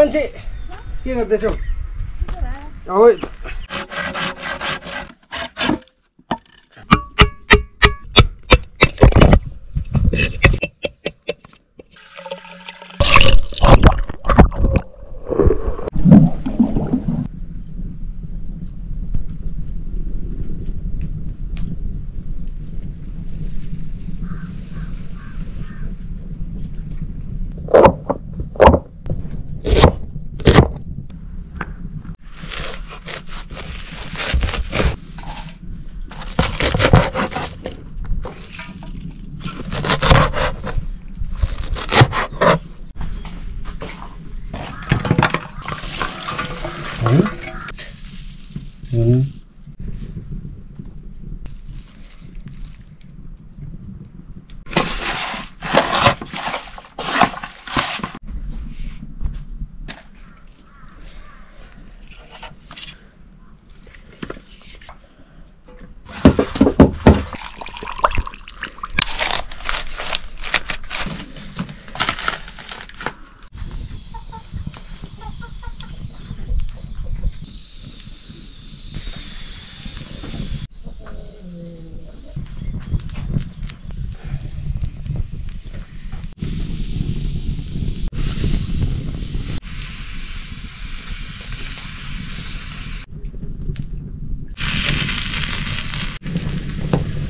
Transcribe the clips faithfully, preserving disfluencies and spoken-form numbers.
You know, the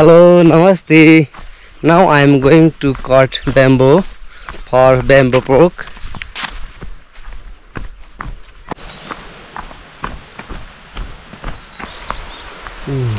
hello, namaste. Now I am going to cut bamboo for bamboo pork. Hmm.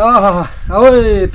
Oh, ah, wait.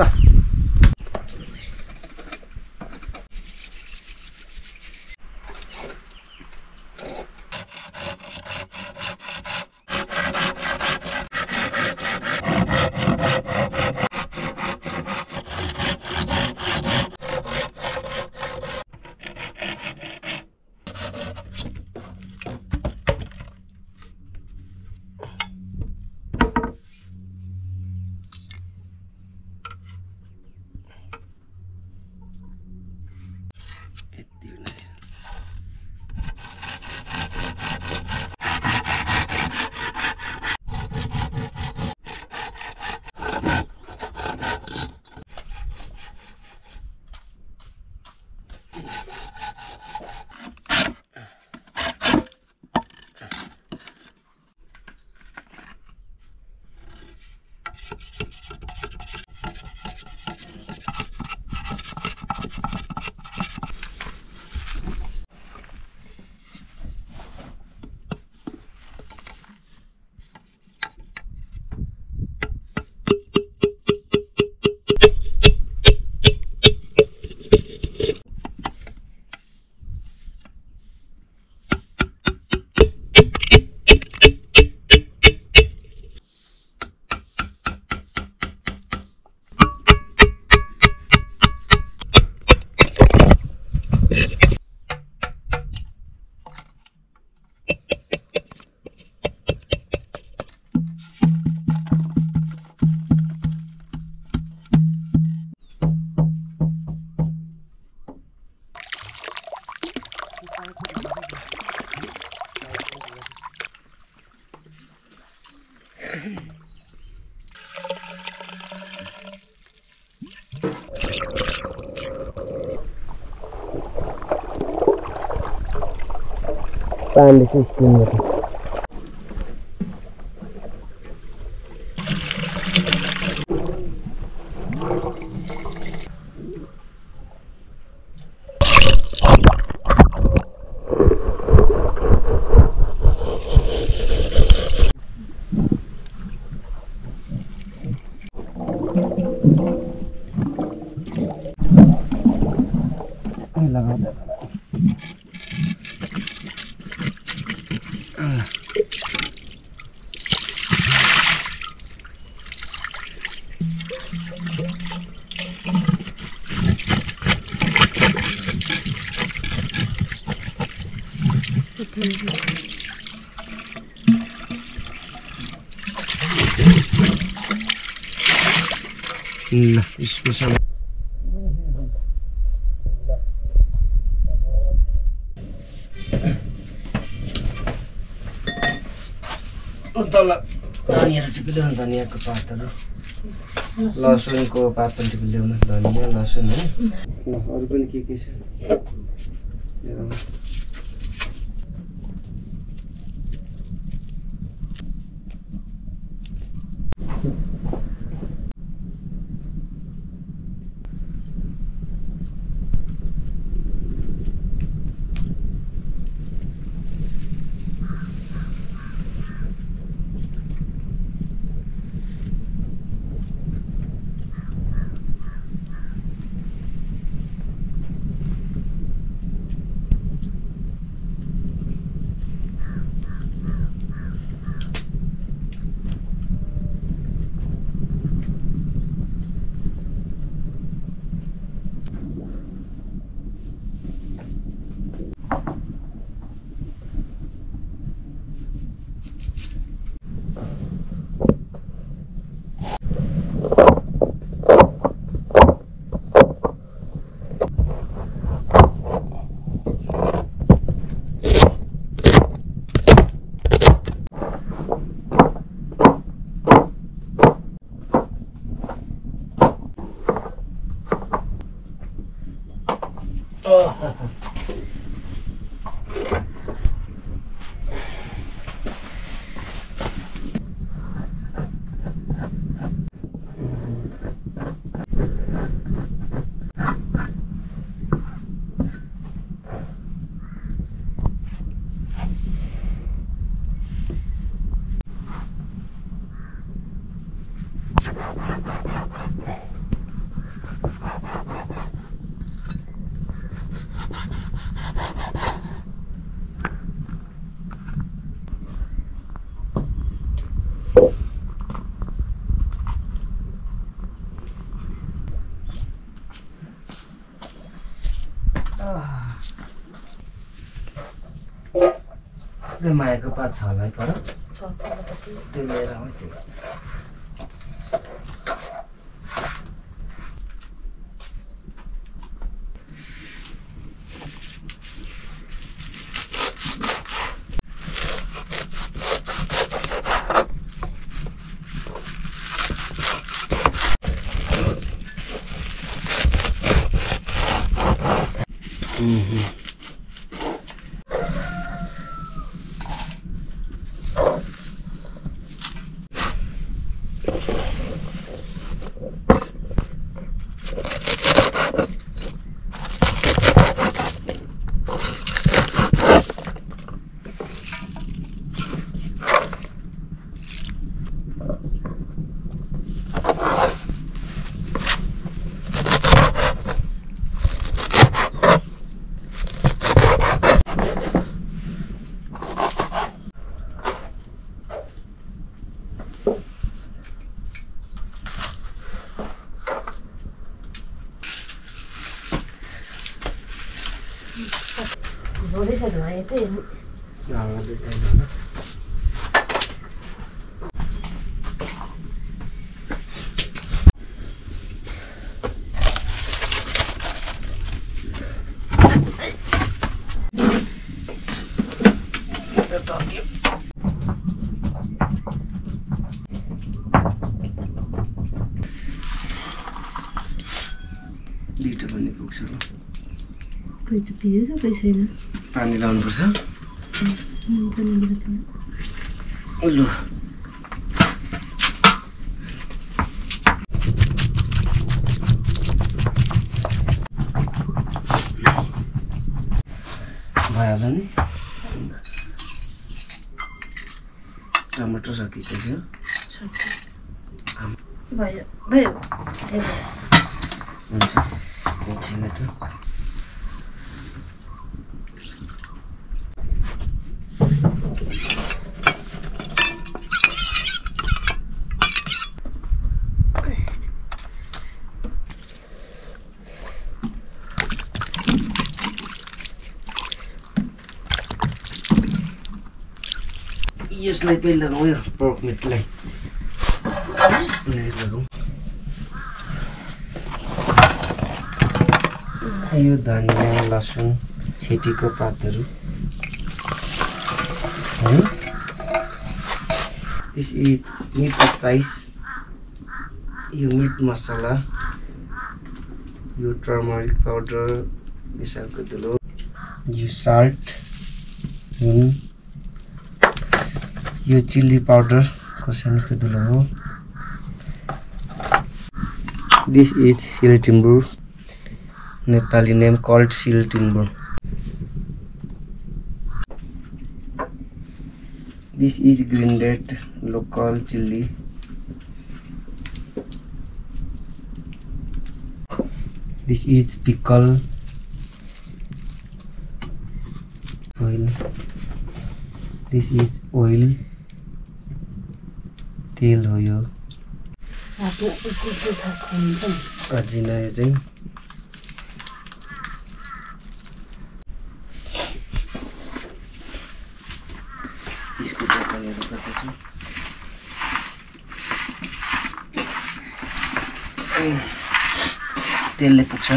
And this is clean. Nah, it's besar. Untunglah, Daniel tu beliau, Daniel ke paten. Lasun ko paten tu beliau, Daniel lasun. Nah, orang pun kiki sah. The micro parts are like what? They lay down with it. Mm-hmm. Pani down for some? Hello. Violin. Tomatoes are kicking here. Violet. Violet. Violet. Yes, like we love your pork meat like. Are you done? Lasun, Chipiko Pataru. This is meat spice. You meat masala. You turmeric powder. This I'll go to low. You salt. You यो chilli powder कसैले खदुलो हो this is sil timbur Nepali name called sil timbur this is grinded local chilli this is pickle oil this is oil तेल हो यो अजीना यो चाहिँ इसको पनि गर्दै छु तेलले पुग्छ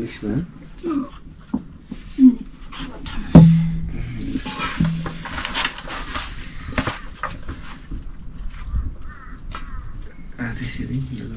Mixman. Ah, this is yellow.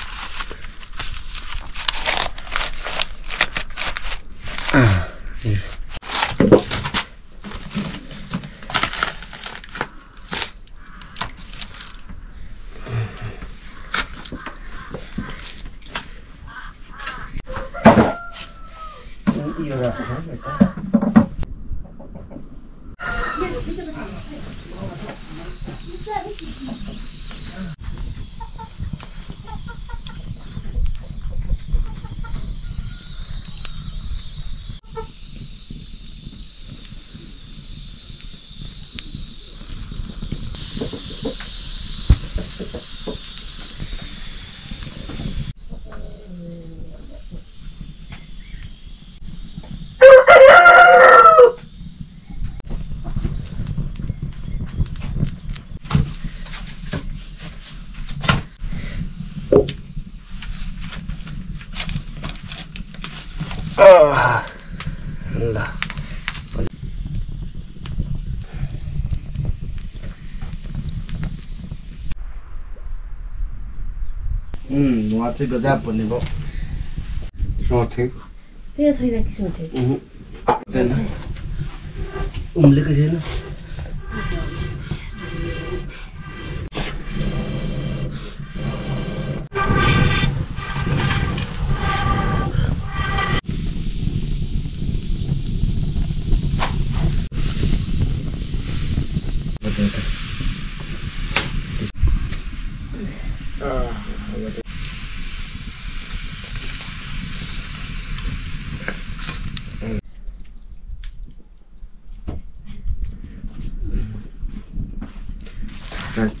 Mm, what's it got up on the boat? Short tape. There's a like short tape. Then, um, look at him.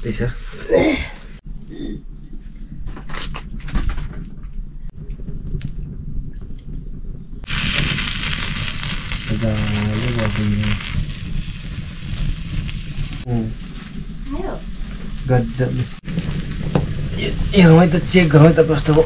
This the check right up as to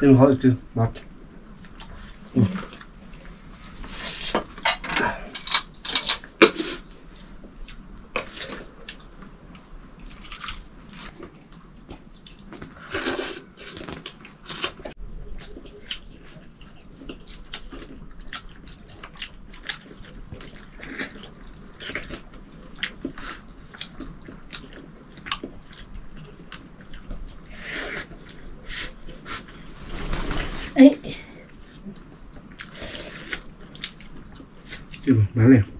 You will have to not. Hey. Hey. Hey.